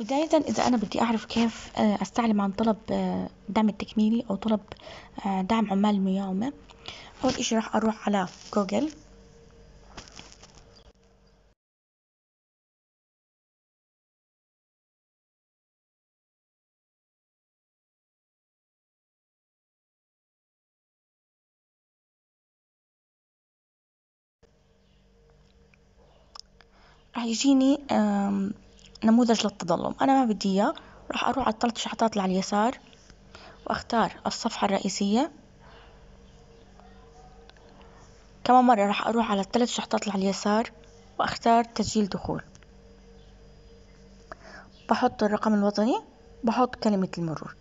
بداية إذا أنا بدي أعرف كيف أستعلم عن طلب دعم التكميلي أو طلب دعم عمال مقاومة، أول إشي راح أروح على جوجل. راح يجيني نموذج للتظلم، أنا ما بدي إياه. راح أروح على الثلاث شحطات اللي على اليسار وأختار الصفحة الرئيسية. كمان مرة راح أروح على الثلاث شحطات اللي على اليسار وأختار تسجيل دخول. بحط الرقم الوطني، بحط كلمة المرور.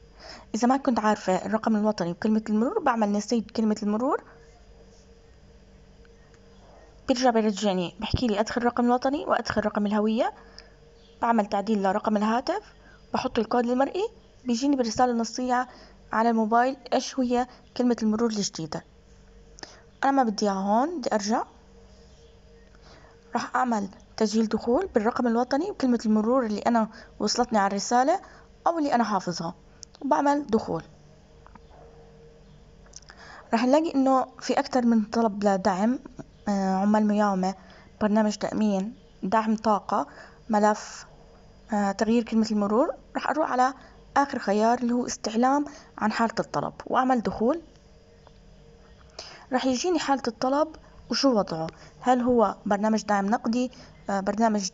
إذا ما كنت عارفة الرقم الوطني وكلمة المرور بعمل نسيت كلمة المرور، برجع برجعني بحكي لي أدخل رقم الوطني وأدخل رقم الهوية. بعمل تعديل لرقم الهاتف، بحط الكود المرئي، بيجيني برسالة نصية على الموبايل إيش هي كلمة المرور الجديدة. أنا ما بدي إياها هون، بدي أرجع. راح أعمل تسجيل دخول بالرقم الوطني وكلمة المرور اللي أنا وصلتني على الرسالة أو اللي أنا حافظها، وبعمل دخول. راح نلاقي إنه في أكتر من طلب لدعم عمال مقاومة، برنامج تأمين، دعم طاقة، ملف، تغيير كلمة المرور. راح أروح على آخر خيار اللي هو استعلام عن حالة الطلب وأعمل دخول. راح يجيني حالة الطلب وشو وضعه، هل هو برنامج دعم نقدي، برنامج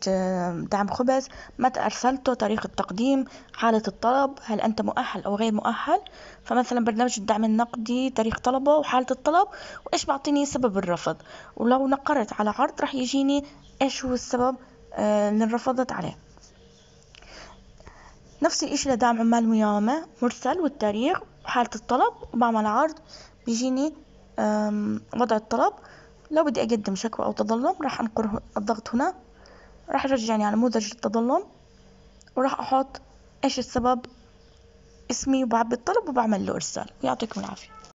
دعم خبز، متى أرسلته، تاريخ التقديم، حالة الطلب، هل أنت مؤهل أو غير مؤهل. فمثلا برنامج الدعم النقدي تاريخ طلبه وحالة الطلب وإيش بعطيني سبب الرفض، ولو نقرت على عرض راح يجيني إيش هو السبب اللي انرفضت عليه. نفس الإشي لدعم عمال مقاومة، مرسل والتاريخ وحالة الطلب، وبعمل عرض. بيجيني وضع الطلب، لو بدي أقدم شكوى أو تظلم راح أنقر الضغط هنا. راح يرجعني على نموذج التظلم وراح أحط إيش السبب، اسمي، وبعبي الطلب وبعمل له إرسال. ويعطيكم العافية.